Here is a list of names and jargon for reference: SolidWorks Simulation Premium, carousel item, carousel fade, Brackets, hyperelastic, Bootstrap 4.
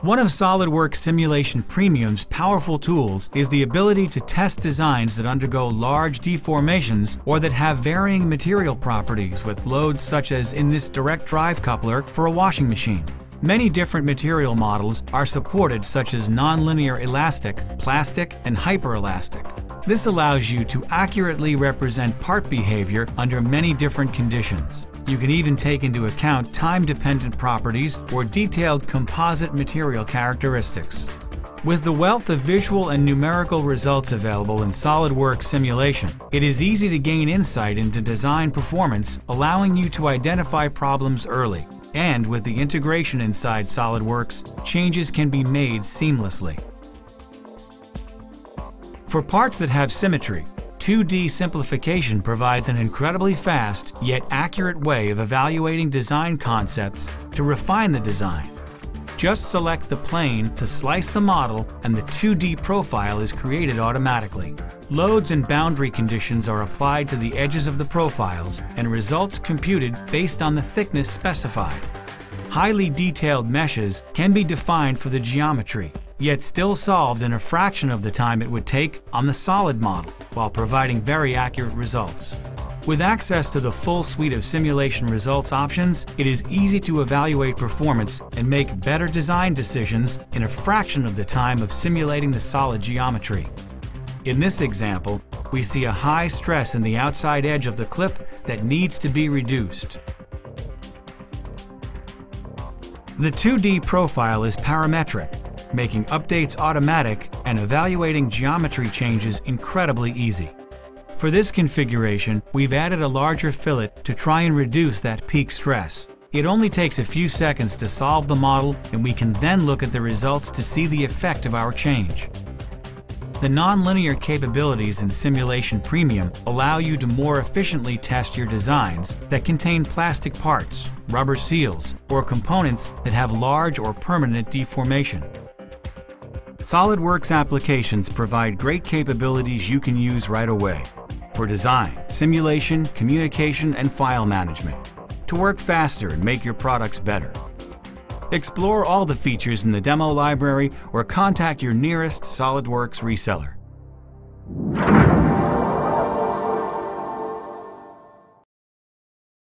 One of SolidWorks Simulation Premium's powerful tools is the ability to test designs that undergo large deformations or that have varying material properties with loads such as in this direct drive coupler for a washing machine. Many different material models are supported such as nonlinear elastic, plastic, and hyperelastic. This allows you to accurately represent part behavior under many different conditions. You can even take into account time-dependent properties or detailed composite material characteristics. With the wealth of visual and numerical results available in SolidWorks Simulation, it is easy to gain insight into design performance, allowing you to identify problems early. And with the integration inside SolidWorks, changes can be made seamlessly. For parts that have symmetry, 2D simplification provides an incredibly fast yet accurate way of evaluating design concepts to refine the design. Just select the plane to slice the model and the 2D profile is created automatically. Loads and boundary conditions are applied to the edges of the profiles and results computed based on the thickness specified. Highly detailed meshes can be defined for the geometry, yet still solved in a fraction of the time it would take on the solid model, while providing very accurate results. With access to the full suite of simulation results options, it is easy to evaluate performance and make better design decisions in a fraction of the time of simulating the solid geometry. In this example, we see a high stress in the outside edge of the clip that needs to be reduced. The 2D profile is parametric, making updates automatic and evaluating geometry changes incredibly easy. For this configuration, we've added a larger fillet to try and reduce that peak stress. It only takes a few seconds to solve the model, and we can then look at the results to see the effect of our change. The nonlinear capabilities in Simulation Premium allow you to more efficiently test your designs that contain plastic parts, rubber seals, or components that have large or permanent deformation. SolidWorks applications provide great capabilities you can use right away for design, simulation, communication, and file management to work faster and make your products better. Explore all the features in the demo library or contact your nearest SolidWorks reseller.